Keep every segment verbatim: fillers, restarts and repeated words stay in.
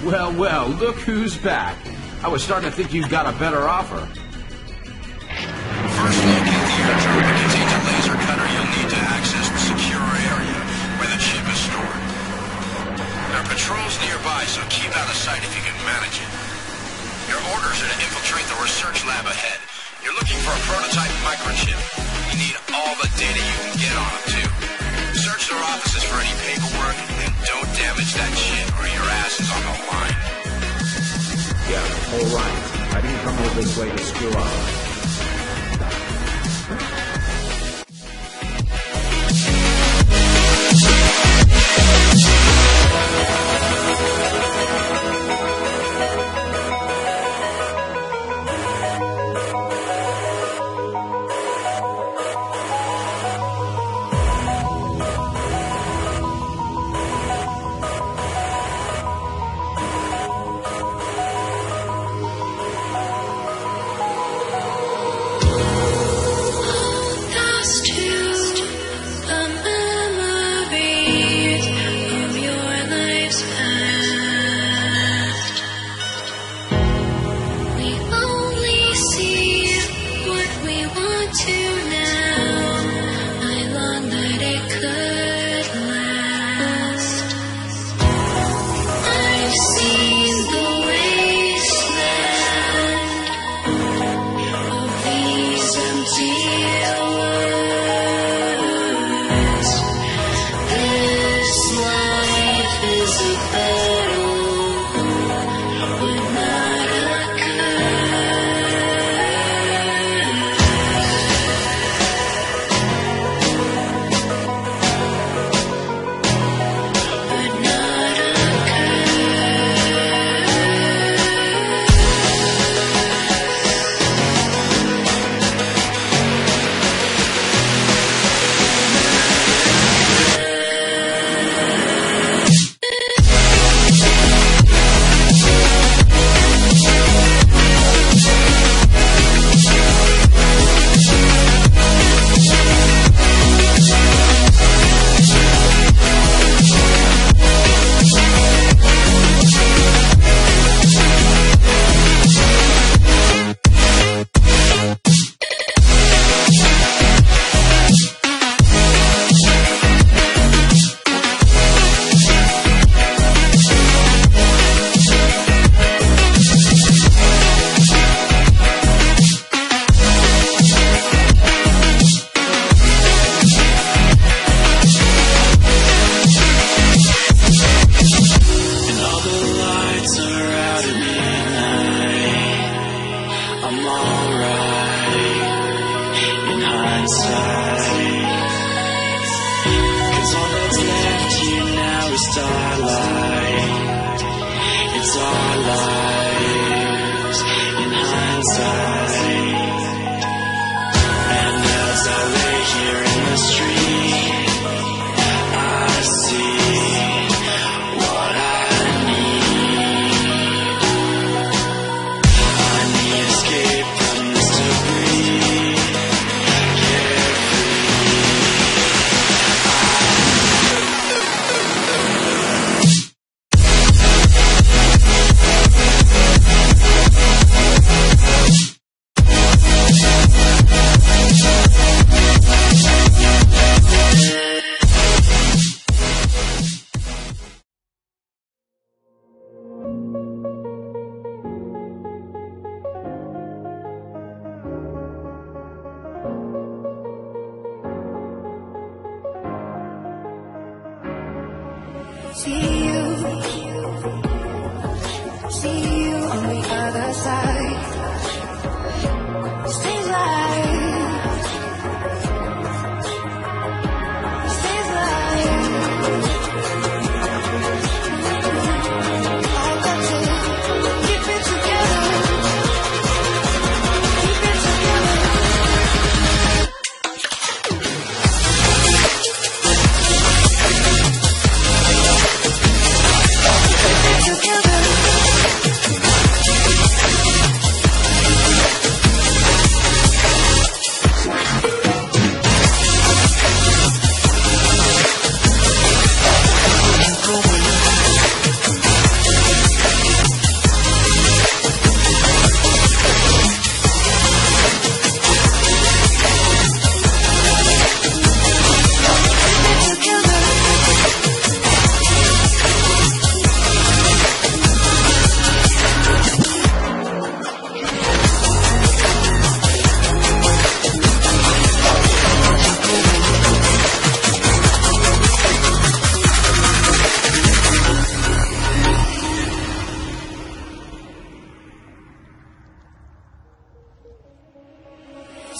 Well, well, look who's back. I was starting to think you got a better offer. First, locate the airdrop and contain the laser cutter you'll need to access the secure area where the chip is stored. There are patrols nearby, so keep out of sight if you can manage it. Your orders are to infiltrate the research lab ahead. You're looking for a prototype microchip. You need all the data you can get on them, too. Search their offices for any paperwork, and don't damage that chip or your ass is on the line. Yeah, all right. I didn't come over this way to screw up.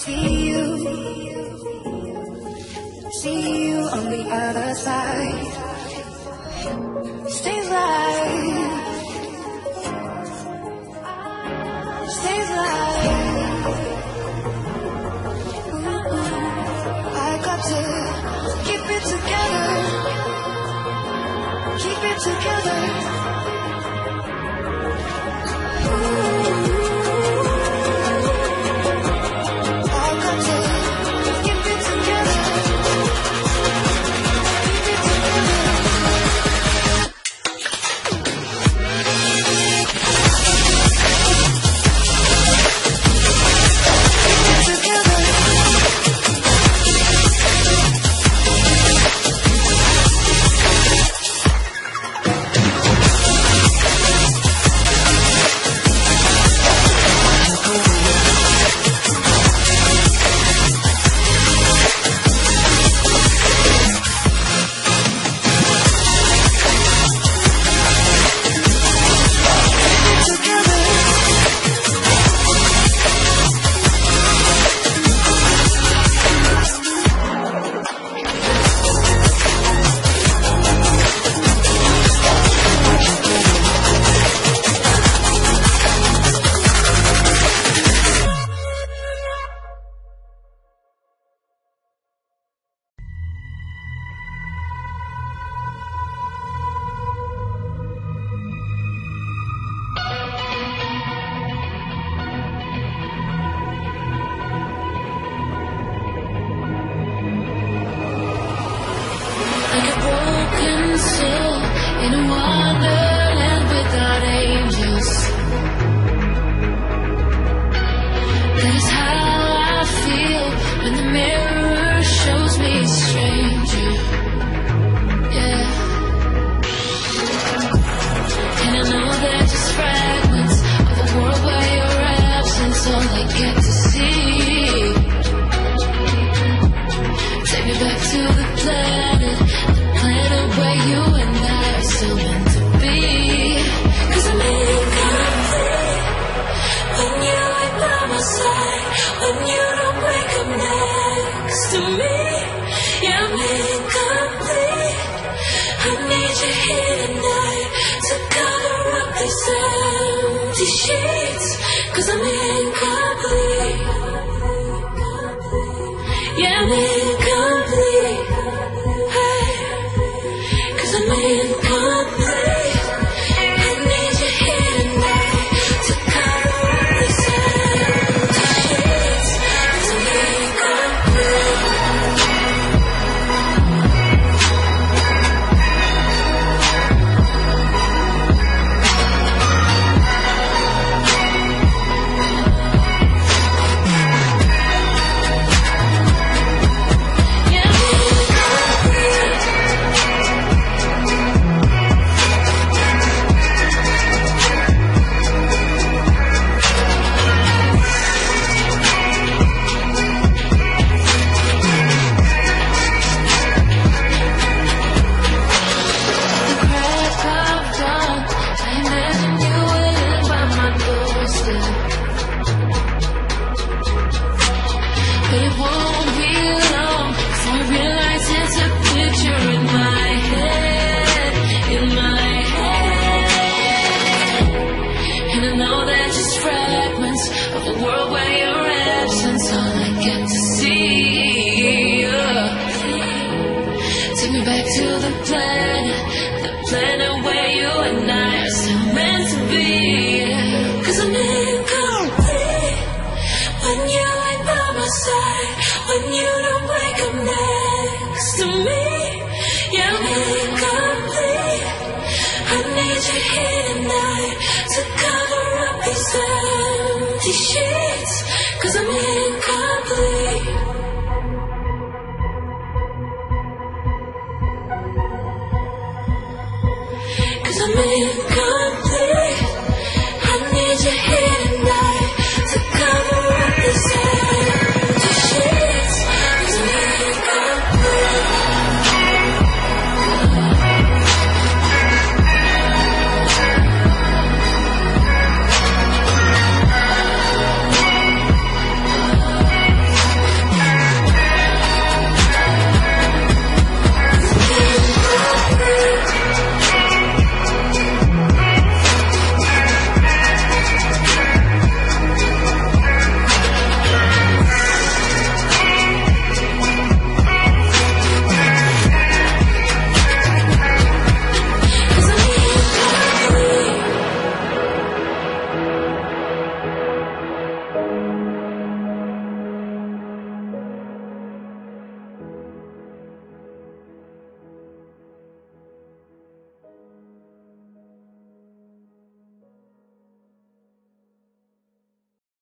See you, see you on the other side. Stay alive, stay alive. I got to keep it together, keep it together. Shit, 'cause I'm in